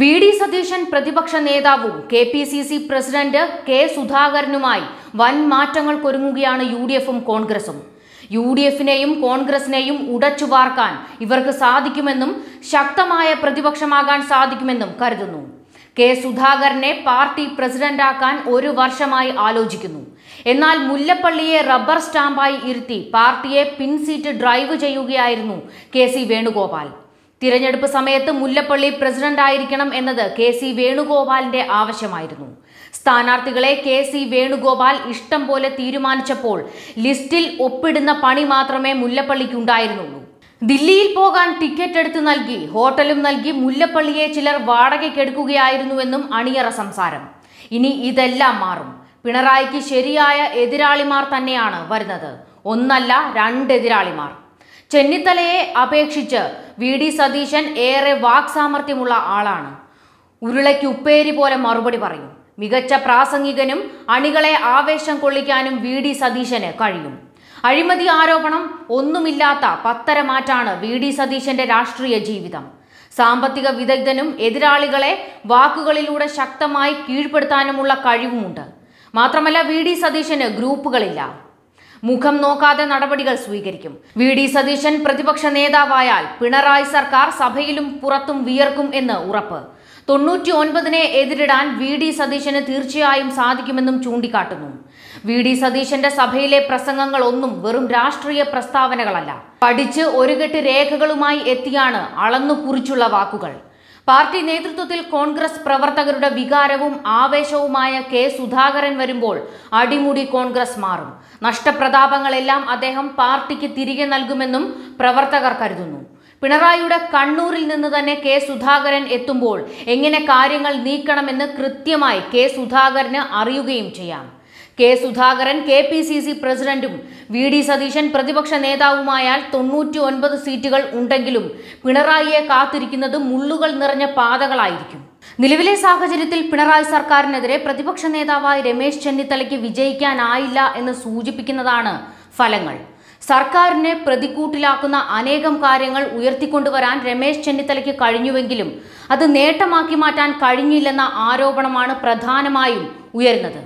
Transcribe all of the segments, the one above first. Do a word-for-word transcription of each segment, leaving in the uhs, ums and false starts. VD. Satheesan പ്രതിപക്ഷ നേതാവും K P C C president K. സുധാകരനുമായി വൻ മാറ്റങ്ങൾക്കൊരുങ്ങുകയാണ് യു ഡി എഫും കോൺഗ്രസും. യു ഡി എഫിനെയും കോൺഗ്രസിനെയും ഉടച്ചു വാർക്കാൻ ഇവർക്ക് സാധിക്കുമെന്നും ശക്തമായ പ്രതിപക്ഷമാകാൻ സാധിക്കുമെന്നും കരുതുന്നു. കെ. സുധാകരനെ പാർട്ടി പ്രസിഡന്റാക്കാൻ ഒരു വർഷമായി ആലോചിക്കുന്നു. എന്നാൽ മുല്ലപ്പള്ളിയെ റബ്ബർ സ്റ്റാമ്പായി ഇരുത്തി പാർട്ടിയെ പിൻസീറ്റ് ഡ്രൈവ് ചെയ്യുകയായിരുന്നു കെ. സി. വേണുഗോപാൽ. തിരഞ്ഞെടുപ്പ് സമയത്ത് മുല്ലപ്പള്ളി പ്രസിഡന്റായിരിക്കണം എന്നത് കെ. സി. വേണുഗോപാലിന്റെ ആവശ്യമായിരുന്നു. സ്ഥാനാർത്ഥികളെ കെ. സി. വേണുഗോപാൽ ഇഷ്ടം പോലെ തീരുമാനിച്ചപ്പോൾ ലിസ്റ്റിൽ ഒപ്പിടുന്ന പണി മാത്രമേ മുല്ലപ്പള്ളിക്കുണ്ടായിരുന്നുള്ളൂ. ദില്ലിയിൽ പോകാൻ ടിക്കറ്റ് എടുത്തു നൽകി ഹോട്ടലും നൽകി മുല്ലപ്പള്ളിയെ ചിലർ വാടകയ്ക്കെടുക്കുകയായിരുന്നുവെന്നും അണിയറ സംസാരം. ഇനി ഇതെല്ലാം മാറും. പിണറായിക്ക് ശരിയായ എതിരാളിമാർ തന്നെയാണ് വരുന്നത്. ഒന്നല്ല, രണ്ടെതിരാളിമാർ. ചെന്നിത്തലയെ അപേക്ഷിച്ച് വി. ഡി. സതീശൻ ഏറെ വാക്സാമർത്ഥ്യമുള്ള ആളാണ്. ഉരുളയ്ക്ക് ഉപ്പേരി പോലെ മറുപടി പറയും. മികച്ച പ്രാസംഗികനും അണികളെ ആവേശം കൊള്ളിക്കാനും വി. ഡി. സതീശന് കഴിയും. അഴിമതി ആരോപണം ഒന്നുമില്ലാത്ത പത്തരമാറ്റാണ് വി. ഡി. സതീശന്റെ രാഷ്ട്രീയ ജീവിതം. സാമ്പത്തിക വിദഗ്ധനും എതിരാളികളെ വാക്കുകളിലൂടെ ശക്തമായി കീഴ്പ്പെടുത്താനുമുള്ള കഴിവുമുണ്ട്. മാത്രമല്ല, വി. ഡി. സതീശന് ഗ്രൂപ്പുകളില്ല. മുഖം നോക്കാതെ നടപടികൾ സ്വീകരിക്കും. വി. ഡി. സതീശൻ പ്രതിപക്ഷ നേതാവായാൽ പിണറായി സർക്കാർ സഭയിലും പുറത്തും വിയർക്കും എന്ന് ഉറപ്പ്. തൊണ്ണൂറ്റി ഒൻപതിനെ എതിരിടാൻ വി. ഡി. സതീശന് തീർച്ചയായും സാധിക്കുമെന്നും ചൂണ്ടിക്കാട്ടുന്നു. വി. ഡി. സതീശന്റെ സഭയിലെ പ്രസംഗങ്ങൾ ഒന്നും വെറും രാഷ്ട്രീയ പ്രസ്താവനകളല്ല. പഠിച്ച് ഒരു കെട്ട് രേഖകളുമായി എത്തിയാണ് അളന്നു കുറിച്ചുള്ള വാക്കുകൾ. പാർട്ടി നേതൃത്വത്തിൽ കോൺഗ്രസ് പ്രവർത്തകരുടെ വികാരവും ആവേശവുമായ കെ. സുധാകരൻ വരുമ്പോൾ അടിമുടി കോൺഗ്രസ് മാറും. നഷ്ടപ്രതാപങ്ങളെല്ലാം അദ്ദേഹം പാർട്ടിക്ക് തിരികെ നൽകുമെന്നും പ്രവർത്തകർ കരുതുന്നു. പിണറായിയുടെ കണ്ണൂരിൽ നിന്ന് തന്നെ കെ. സുധാകരൻ എത്തുമ്പോൾ എങ്ങനെ കാര്യങ്ങൾ നീക്കണമെന്ന് കൃത്യമായി കെ. സുധാകരന് അറിയുകയും ചെയ്യാം. K. Sudhakaran K. P. C. C പ്രസിഡന്റും വി. ഡി. സതീശൻ പ്രതിപക്ഷ നേതാവുമായാൽ തൊണ്ണൂറ്റി ഒൻപത് സീറ്റുകൾ ഉണ്ടെങ്കിലും പിണറായിയെ കാത്തിരിക്കുന്നത് മുള്ളുകൾ നിറഞ്ഞ പാതകളായിരിക്കും. നിലവിലെ സാഹചര്യത്തിൽ പിണറായി സർക്കാരിനെതിരെ പ്രതിപക്ഷ നേതാവായി രമേശ് ചെന്നിത്തലയ്ക്ക് വിജയിക്കാനായില്ല എന്ന് സൂചിപ്പിക്കുന്നതാണ് ഫലങ്ങൾ. സർക്കാരിനെ പ്രതിക്കൂട്ടിലാക്കുന്ന അനേകം കാര്യങ്ങൾ ഉയർത്തിക്കൊണ്ടുവരാൻ രമേശ് ചെന്നിത്തലയ്ക്ക് കഴിഞ്ഞുവെങ്കിലും അത് നേട്ടമാക്കി മാറ്റാൻ കഴിഞ്ഞില്ലെന്ന ആരോപണമാണ് പ്രധാനമായും ഉയരുന്നത്.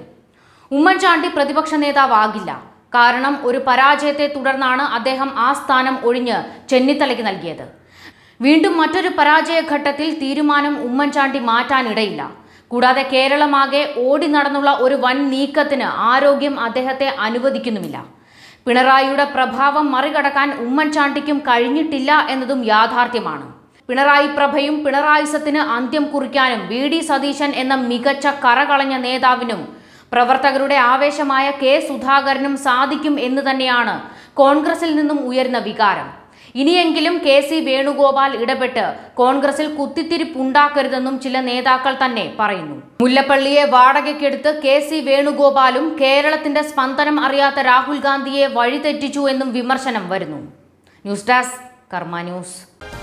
ഉമ്മൻചാണ്ടി പ്രതിപക്ഷ നേതാവാകില്ല. കാരണം ഒരു പരാജയത്തെ തുടർന്നാണ് അദ്ദേഹം ആ സ്ഥാനം ഒഴിഞ്ഞ് ചെന്നിത്തലയ്ക്ക് നൽകിയത്. വീണ്ടും മറ്റൊരു പരാജയഘട്ടത്തിൽ തീരുമാനം ഉമ്മൻചാണ്ടി മാറ്റാനിടയില്ല. കൂടാതെ കേരളമാകെ ഓടി നടന്നുള്ള ഒരു വൻ നീക്കത്തിന് ആരോഗ്യം അദ്ദേഹത്തെ അനുവദിക്കുന്നുമില്ല. പിണറായിയുടെ പ്രഭാവം മറികടക്കാൻ ഉമ്മൻചാണ്ടിക്കും കഴിഞ്ഞിട്ടില്ല എന്നതും യാഥാർത്ഥ്യമാണ്. പിണറായി പ്രഭയും പിണറായിസത്തിന് അന്ത്യം കുറിക്കാനും വി. ഡി. സതീശൻ എന്ന മികച്ച കറകളഞ്ഞ നേതാവിനും പ്രവർത്തകരുടെ ആവേശമായ കെ. സുധാകരനും സാധിക്കും എന്ന് തന്നെയാണ് കോൺഗ്രസിൽ നിന്നും ഉയർന്ന വികാരം. ഇനിയെങ്കിലും കെ. സി. വേണുഗോപാൽ ഇടപെട്ട് കോൺഗ്രസിൽ കുത്തിത്തിരിപ്പുണ്ടാക്കരുതെന്നും ചില നേതാക്കൾ തന്നെ പറയുന്നു. മുല്ലപ്പള്ളിയെ വാടകയ്ക്കെടുത്ത് കെ. സി. വേണുഗോപാലും കേരളത്തിന്റെ സ്പന്ദനം അറിയാത്ത രാഹുൽ ഗാന്ധിയെ വഴിതെറ്റിച്ചു എന്നും വിമർശനം വരുന്നു. News desk Karma news.